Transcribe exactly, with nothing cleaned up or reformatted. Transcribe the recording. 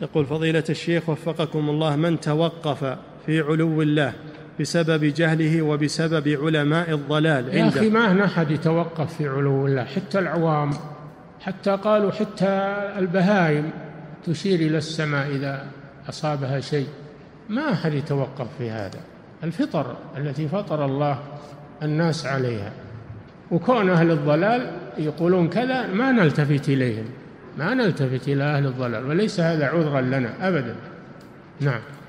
يقول فضيلة الشيخ وفقكم الله من توقف في علو الله بسبب جهله وبسبب علماء الضلال عنده. يا أخي ما هنا أحد يتوقف في علو الله، حتى العوام، حتى قالوا حتى البهائم تشير إلى السماء إذا أصابها شيء، ما أحد يتوقف في هذا. الفطر التي فطر الله الناس عليها، وكون أهل الضلال يقولون كذا ما نلتفت إليهم، ما نلتفت إلى أهل الضلال، وليس هذا عذرا لنا أبدا. نعم.